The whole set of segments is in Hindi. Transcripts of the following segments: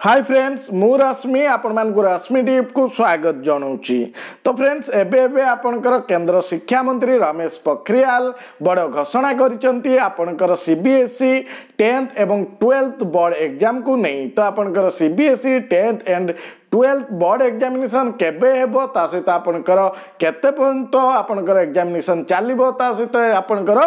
हाय फ्रेंड्स मु रश्मि आपण मान को रश्मि ट्यूब को स्वागत जनाऊँगी। तो फ्रेंड्स एबे एबे आपणकर केंद्र शिक्षा मंत्री रमेश पोखरियाल बड़ घोषणा करिसेंती आपणकर सीबीएसई 10th एवं 12th बोर्ड एग्जाम को नहीं। तो आपणकर CBSE 10th and 12th board examination केबे हेबो ता सहित आपणकर केते पर्यंत आपणकर एग्जामिनेशन चलिबो ता सहित आपणकर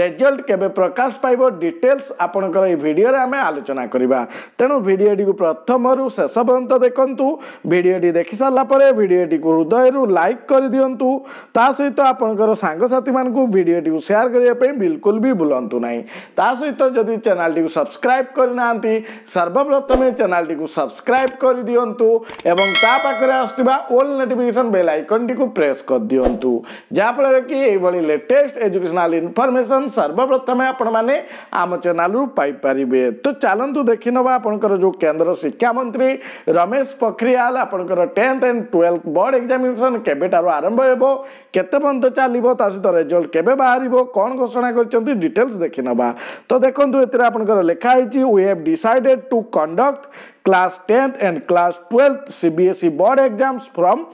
रिजल्ट केबे प्रकाश पाइबो डिटेल्स आपणकर ए वीडियो रे आमे आलोचना करिबा। तेनु वीडियो डी को प्रथमरु शेष पर्यंत देखंतु। वीडियो डी देखि सारला परे वीडियो डी को हृदय रु लाइक कर दियंतु। ता सहित आपणकर सांग साथी मान को वीडियो डी को शेयर करिया पे बिल्कुल भी भुलंतु नाही। ता सहित जदि चैनल डी को सब्सक्राइब करनांती सर्वप्रथमे चैनल डी को सब्सक्राइब कर दियंतु एवं ता पाखरे आसुवा ऑल नोटिफिकेशन बेल आइकन टी को प्रेस कर दियंतु, जा फलरे कि एई बली लेटेस्ट एजुकेशनल इन्फॉर्मेशन सर्वप्रथम आपण माने आम चैनल रु पाई परिबे। तो चालंतु देखिनबा आपणकर जो केंद्र शिक्षा मंत्री रमेश पोखरियाल आपणकर 10th and 12th board examination केबेटारो आरंभ हेबो, केते पंत चालिबो, ता सहित रिजल्ट केबे बाहरिबो, कोन घोषणा करचंती डिटेल्स देखिनबा। तो देखंतु एतरे आपणकर लेखा हिची we have decided to conduct class 10th and class 12th CBSE board exams from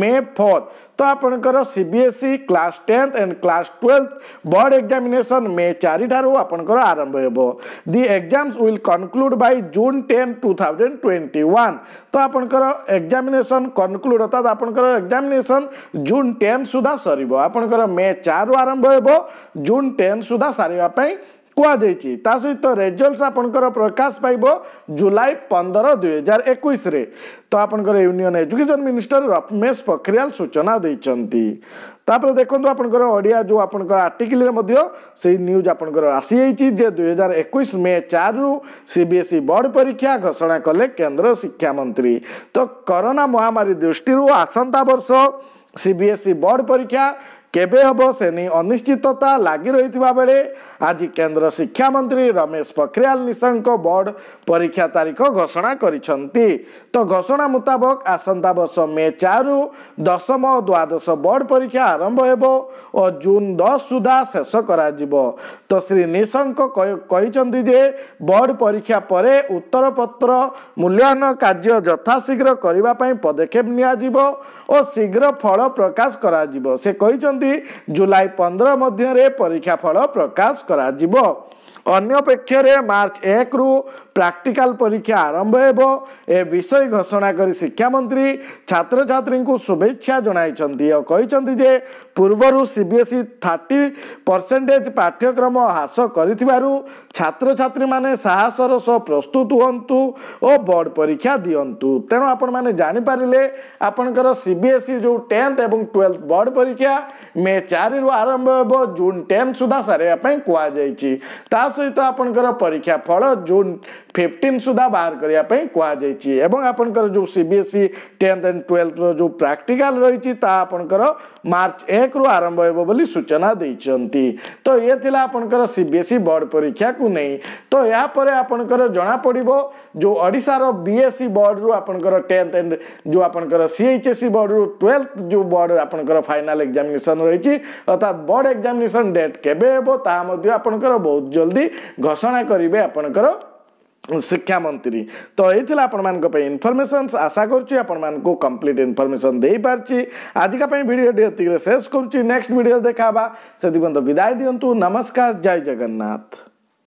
May 4। तो आपणकर CBSE class 10th and class 12th board examination May 4 ठारू आपणकर आरंभ हेबो। The exams will conclude by June 10 2021। तो आपणकर एग्जामिनेशन कंक्लूड अर्थात आपणकर एग्जामिनेशन जून 10 सुधा सरीबो। आपणकर मे 4 रु आरंभ हेबो, जून 10 सुधा सारिबा पई कुआ जाइए। ता सहित रिजल्ट आपणकर प्रकाश पाइब जुलाई 15 2021 रे। तो आपणकर union education minister Ramesh Pokhriyal सूचना देइचंती। तापर देखंतु आपणकर ओडिया जो आपणकर आर्टिकल रे मध्य सेही न्यूज आपणकर आसी आइची जे 2021 मे 4 रु सीबीएसई बोर्ड परीक्षा घोषणा कले केंद्र शिक्षा मंत्री। तो कोरोना महामारी दृष्टि आसंता वर्ष सीबीएसई बोर्ड परीक्षा केबे हबो से नहीं अनिश्चितता लगी रही बेले आज केंद्र शिक्षा मंत्री रमेश पोखरियाल निशंक बोर्ड परीक्षा तारीख घोषणा करिसंती। तो घोषणा मुताबक आसंता वर्ष मे 4 रु 10th और 12th बोर्ड परीक्षा आरंभ हेबो और जून 10 सुधा शेष कराजिबो। तो श्री निशंक कहिसंती जे बोर्ड परीक्षा परे उत्तरपत्र मूल्यांकन कार्य यथाशीघ्र करिबा पई पदक्षेप नियाजिबो और शीघ्र फल प्रकाश कराजिबो। से कहिसंती जुलाई 15 मध्य परीक्षा फल प्रकाश कराजिबो। अन्य पक्षरे मार्च 1 रु प्रैक्टिकल परीक्षा आरंभ हेबो। ए विषय घोषणा करी शिक्षा मंत्री छात्र छात्री को शुभेच्छा जणाइछंती और कहिछंती जे पूर्वरु सीबीएसई 30% पाठ्यक्रम हास करिथिबारु छात्र छात्री माने साहसर सह प्रस्तुत होंतु और बोर्ड परीक्षा दियंतु। तेणु आपण माने जानि पारिले आपणकर सीबीएसई जो 10th एवं 12th बोर्ड परीक्षा मे 4 रु आरंभ हेबो, जून 10 सुधा सारे पय कुआ जाइछि। ता सहित आपणकर परीक्षा फल जून 15 सुधा बाहर करिया पय कुआ जाइछि एवं आपणकर जो सीबीएसई 10th एंड 12th रो जो प्रैक्टिकल रहिछि ता आपणकर मार्च 1 रु आरंभ हेबो बोली सूचना देइचंती। तो ये थिला आपणकर सीबीएसई बोर्ड परीक्षा को नहीं। तो या परे आपणकर जना पड़िबो जो ओडिसा रो बीएसई बोर्ड रु आपणकर 10th एंड जो आपणकर सीएचएसई बोर्ड रु 12th जो बोर्ड आपणकर फाइनल एग्जामिनेशन रहिछि अर्थात बोर्ड एग्जामिनेशन डेट केबे हेबो ता मध्ये आपणकर बहुत जल्दी घोषणा करिवे आपणकर शिक्षा मंत्री। तो यही आपण मान इनफॉरमेशन आशा करूँ कंप्लीट इनफॉरमेशन दे पार्ची। आज का वीडियो ये शेष करुँच, नेक्स्ट वीडियो देखा से विदाय दिंतु। नमस्कार, जय जगन्नाथ।